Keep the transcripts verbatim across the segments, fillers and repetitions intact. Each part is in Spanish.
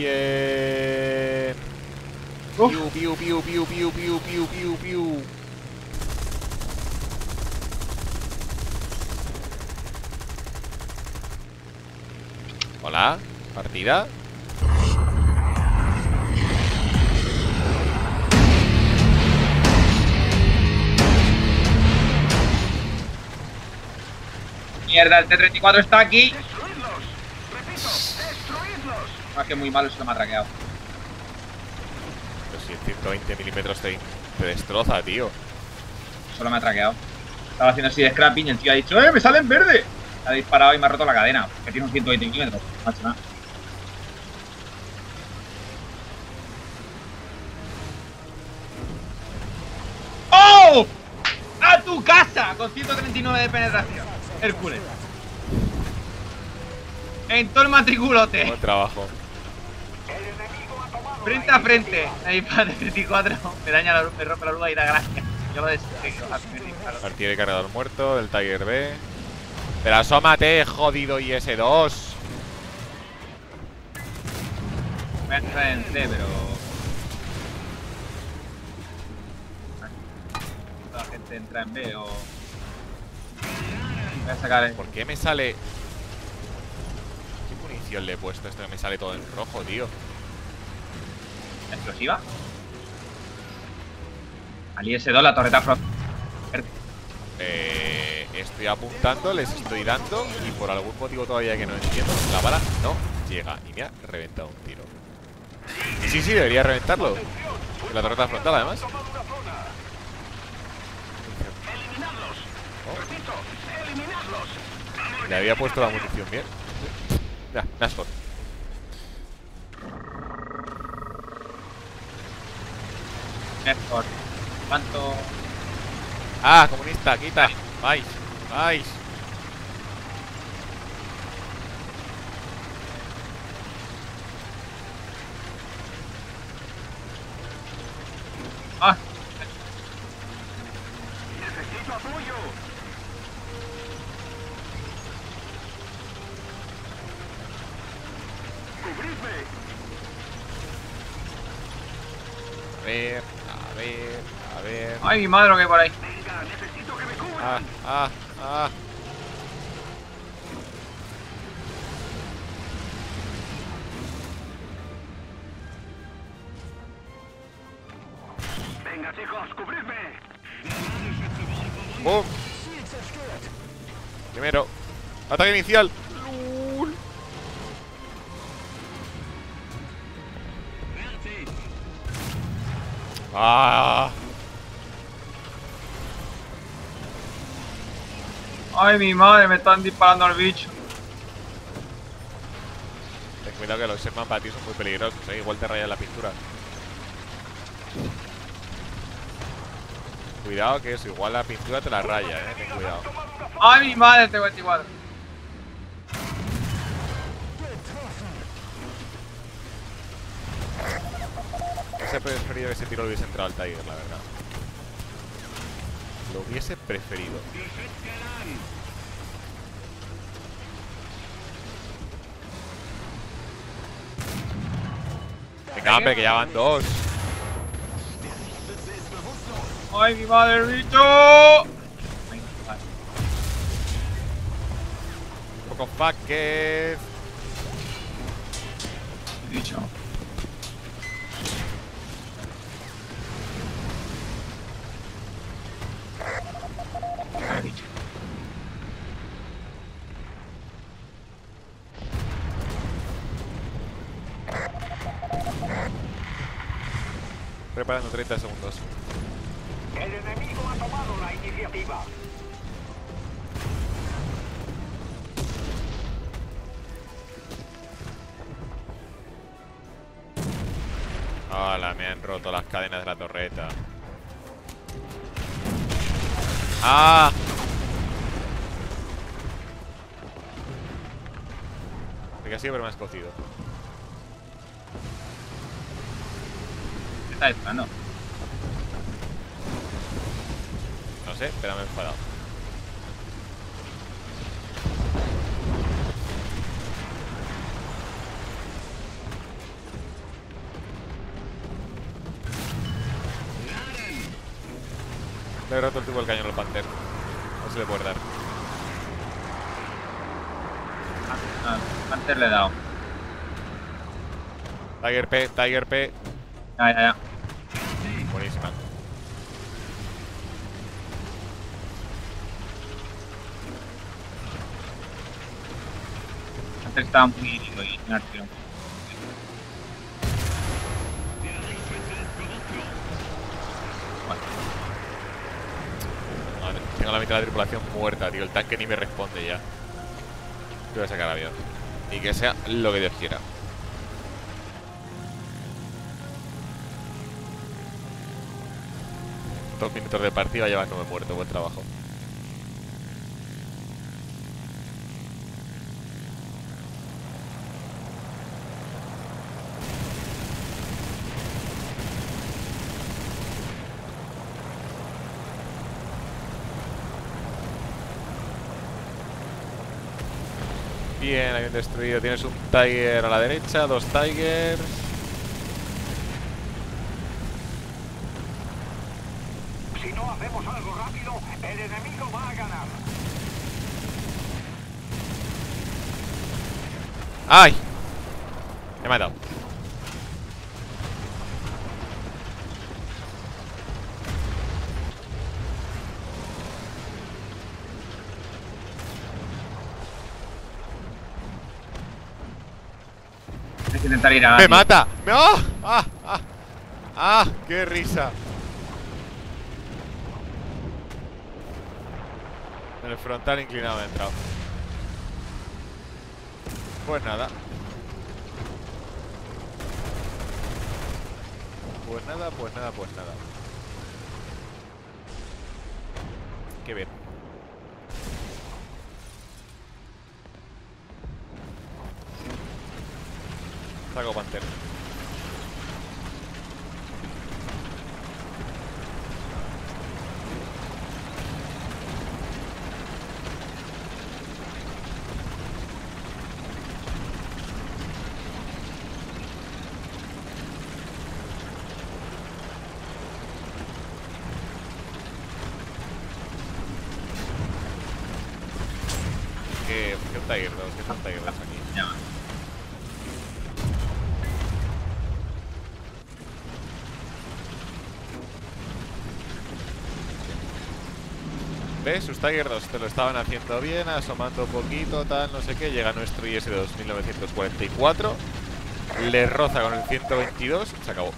Bien. Oh. Piu, piu, piu, piu, piu, piu, piu, piu, piu. Hola, partida. Mierda, el T treinta y cuatro está aquí. Destruidlos, repito, destruidlos. Ah, que muy malo, se lo me ha traqueado. Pero si el ciento veinte milímetros te, te destroza, tío. Solo me ha traqueado. Estaba haciendo así de scrapping y el tío ha dicho, ¡eh, me sale en verde! Ha disparado y me ha roto la cadena, que tiene un ciento veinte milímetros. No ha hecho nada. ¡Oh! ¡A tu casa! Con ciento treinta y nueve de penetración. Hércules. En todo el matriculote. Buen trabajo. Frente a frente. La dispara treinta y cuatro. Me daña la luz, me rompe la luz y da gracia. Yo lo destruyo. Artillería de cargador muerto, del Tiger B. Pero asómate, jodido I S dos. Voy a entrar en C, pero... toda la gente entra en B o... Voy a sacar el... ¿Por qué me sale...? ¿Qué munición le he puesto a esto que me sale todo en rojo, tío? ¿La explosiva? Al I S dos, la torreta front. Eh... Estoy apuntando, les estoy dando y por algún motivo todavía que no entiendo, la bala no llega y me ha reventado un tiro. Sí, sí, debería reventarlo. La torreta frontal, además. Oh. Le había puesto la munición bien. Ya, Nashford. Nashford. ¿Cuánto? Ah, comunista, quita. Vais, vais. Ah. Necesito apoyo. Cubridme. A ver, a ver, a ver. Ay, mi madre, lo que hay por ahí. Ah, ah, ah. Venga, chicos, cubridme. Boom. Primero. Ataque inicial. Lul. Ah. Ay, mi madre, me están disparando al bicho. Ten cuidado que los Sherman para ti son muy peligrosos, ¿eh? Igual te rayan la pintura. Cuidado que eso, igual la pintura te la raya, eh. Ten cuidado. Ay, mi madre, tengo veinticuatro. Hubiese preferido que ese tiro lo hubiese entrado al Tiger, la verdad. Lo hubiese preferido. Venga, hombre, que ya van dos. ¡Ay, mi madre, bicho! Un poco fucked. Bicho. Preparando treinta segundos. El enemigo ha tomado la iniciativa. Hola, me han roto las cadenas de la torreta. ¡Ah! Porque así siempre me has cocido. ¿Está disparando? No sé, pero me he enfadado. he roto el tubo del cañón al Panther. No se le puede dar. Ah, no, Panther le he dado. Tiger P, Tiger P. Ah, ya, ya. Buenísima. Antes estaba muy herido y en arquero. Tengo la mitad de la tripulación muerta, tío. El tanque ni me responde ya. Yo voy a sacar avión. Y que sea lo que Dios quiera. Dos minutos de partida llevándome muerto. Buen trabajo. Bien, avión destruido. Tienes un Tiger a la derecha, dos Tigers. Si no hacemos algo rápido, el enemigo va a ganar. ¡Ay! Me he matado. Intentar ir a ¡me mata! ¡No! ¡Oh! ¡Ah! ¡Ah! ¡Ah! ¡Qué risa! En el frontal inclinado me he entrado. Pues nada. Pues nada, pues nada, pues nada. Qué bien. Saco Panther. ¿Qué está ahí, bro? ¿Qué está ahí, bro? Aquí. ¿Ves? Sus Tiger dos te lo estaban haciendo bien, asomando un poquito, tal, no sé qué. Llega nuestro I S dos mil novecientos cuarenta y cuatro, le roza con el ciento veintidós, se acabó.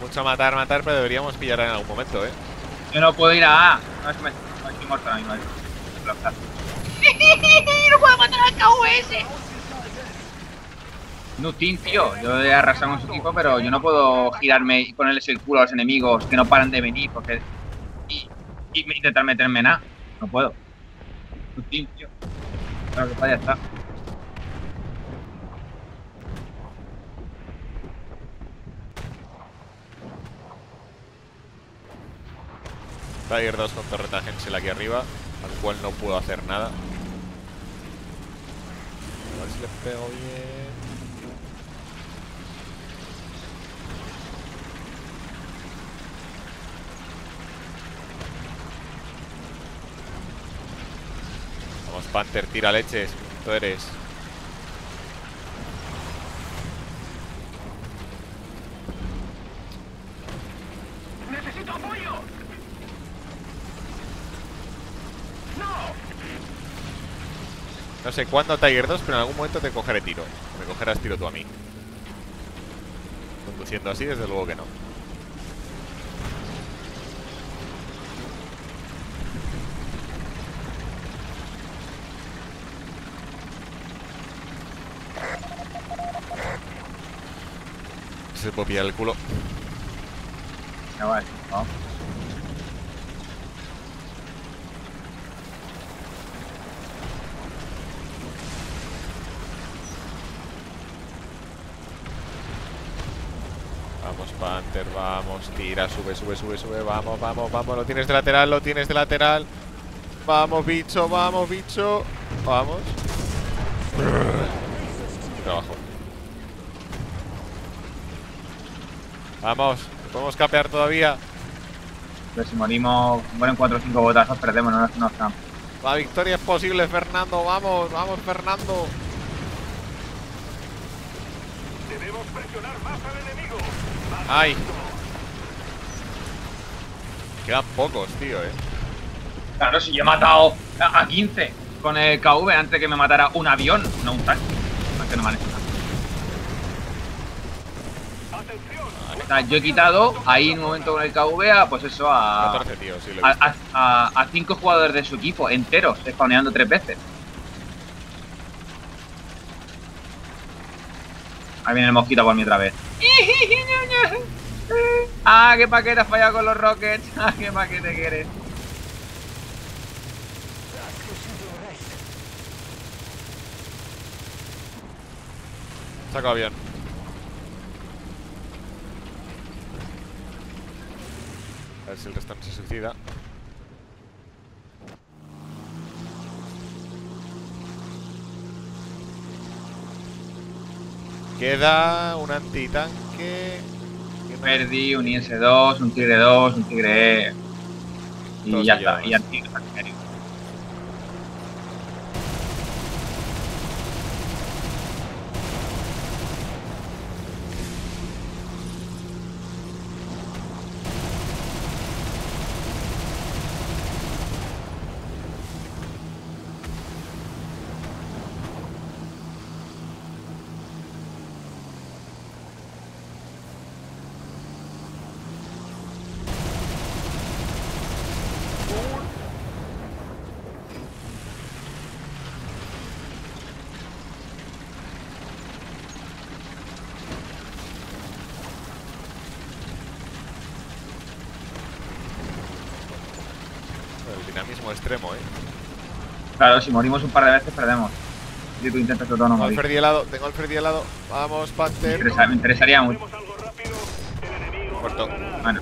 Mucho matar, matar, pero deberíamos pillar en algún momento, ¿eh? Yo no puedo ir a A. No, es que me estoy muerto a mí, ¿vale? ¡No puedo matar al K U S! Nutin, tío, yo he arrasado con su equipo, pero yo no puedo girarme y ponerles el culo a los enemigos que no paran de venir porque y, y intentar meterme en A. No puedo. Nutin, tío. Claro que para ya está. Tiger dos con torreta Hensel aquí arriba, al cual no puedo hacer nada. A ver si les pego bien. Panther, tira leches, tú eres. ¡Necesito apoyo! ¡No! No sé cuándo Tiger dos, pero en algún momento te cogeré tiro. Me cogerás tiro tú a mí. Conduciendo así, desde luego que no. Se puede pillar el culo. Ya vale, vamos. Vamos, Panther, vamos. Tira, sube, sube, sube, sube. Vamos, vamos, vamos. Lo tienes de lateral, lo tienes de lateral. Vamos, bicho, vamos, bicho. Vamos. Trabajo. Vamos, podemos capear todavía. Pero si morimos, bueno, cuatro o cinco botazos, perdemos, no nos no. La victoria es posible, Fernando. Vamos, vamos, Fernando. Debemos presionar más al enemigo. Más ¡ay! Quedan pocos, tío, eh. Claro, si yo he matado a quince con el K V antes que me matara un avión, no un tanque. No es que no me han hecho nada. O sea, yo he quitado ahí en un momento con el K V a, pues eso, a. catorce, tío, sí, lo he visto. A, a, a cinco jugadores de su equipo enteros, spawneando tres veces. Ahí viene el mosquito por mí otra vez. ¡Ah, qué paquete has fallado con los rockets! ¡Ah, qué paquete que eres! Saca bien. A ver si el restante se suicida. Queda un antitanque. Perdí un I S dos, un Tigre dos, un Tigre E. Y dos ya está, y antitanque. Dinamismo extremo, eh. Claro, si morimos un par de veces perdemos. Si tú intentas todo no morir. Tengo el Freddy helado, tengo el Freddy helado. Vamos, Panther. Me, interesa, me interesaría mucho. Corto. Bueno.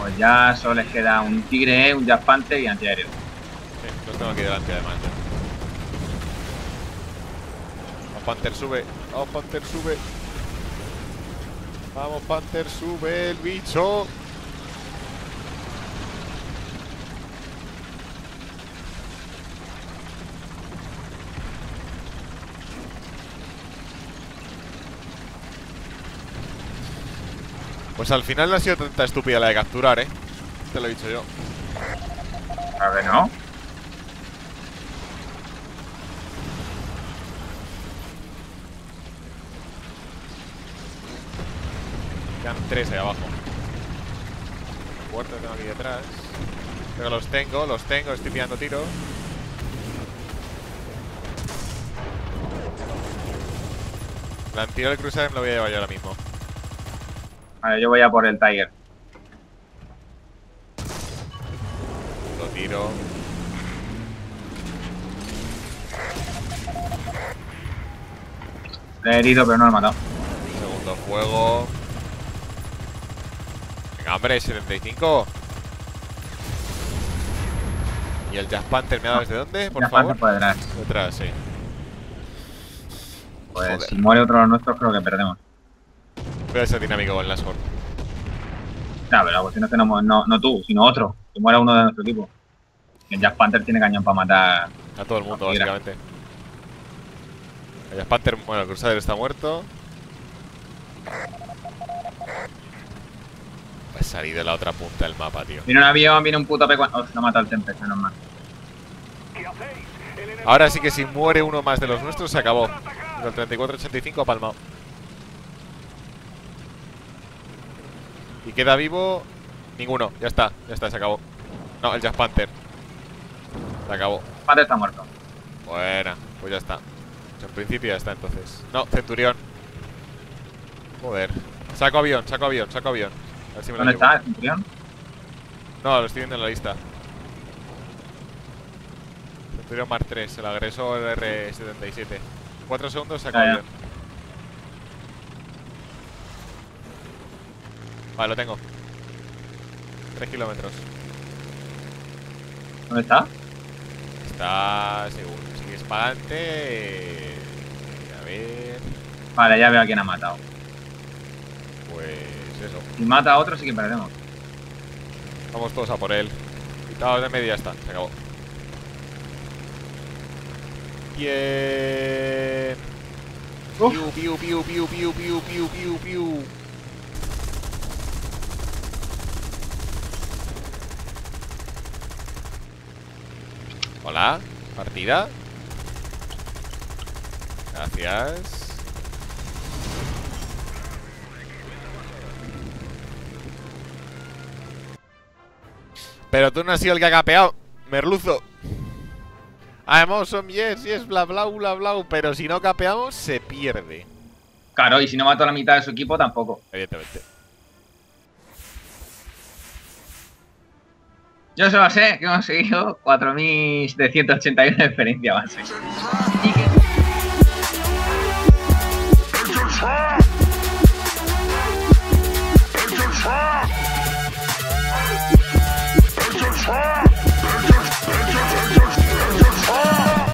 Pues ya solo les queda un Tigre, un Jazz Panther y antiaéreo. Sí, los tengo aquí delante además. Vamos, Panther, sube. Vamos, Panther, sube. Vamos, Panther, sube el bicho. Pues al final no ha sido tanta estúpida la de capturar, eh. Te lo he dicho yo. A ver, ¿no? Tres ahí abajo. Cuarto tengo aquí detrás. Pero los tengo, los tengo, estoy pillando tiros. La anterior del Crusader me lo voy a llevar yo ahora mismo. Vale, yo voy a por el Tiger. Lo tiro. Le he herido, pero no lo he matado. Segundo juego. Hombre, setenta y cinco. ¿Y el Jazz Panther me ha dado desde dónde? Por Jazz favor. Por detrás. Detrás, sí. Pues joder, si muere otro de los nuestros, creo que perdemos. Voy a ser dinámico con la Sword. No, pero la cuestión es que no, no, no tú, sino otro. Que muera uno de nuestro equipo. El Jazz Panther tiene cañón para matar a todo el mundo, básicamente. El Jazz Panther, bueno, el Crusader está muerto. Salí de la otra punta del mapa, tío. Viene un avión, viene un puto A P cuatro. Oh, no mata al Tempest, menos mal. Ahora sí que si muere uno más de los nuestros, se acabó. El treinta y cuatro ochenta y cinco ha palmado. Y queda vivo ninguno. Ya está, ya está, se acabó. No, el Jazz Panther. Se acabó. Panther está muerto. Buena, pues ya está. En principio ya está, entonces. No, Centurión. Joder. Saco avión, saco avión, saco avión. A ver si me ¿dónde está el Centurión? No, lo estoy viendo en la lista. Centurión Mark tres, el agresor R setenta y siete. Cuatro segundos, saca avión. Vale, lo tengo. Tres kilómetros. ¿Dónde está? Está seguro, si quieres para adelante. A ver. Vale, ya veo a quién ha matado. Pues eso. Si mata a otro, sí que perdemos. Vamos todos a por él. Quitados de media, ya está. Se acabó. Bien. Piu, piu, piu, piu, piu, piu, piu, piu, piu. Hola, partida. Gracias. Pero tú no has sido el que ha capeado, merluzo. Además son yes, yes, bla, bla, bla, bla. Pero si no capeamos, se pierde. Claro, y si no mato a la mitad de su equipo, tampoco. Evidentemente. Yo solo sé que hemos seguido cuatro mil setecientos ochenta y uno de experiencia base.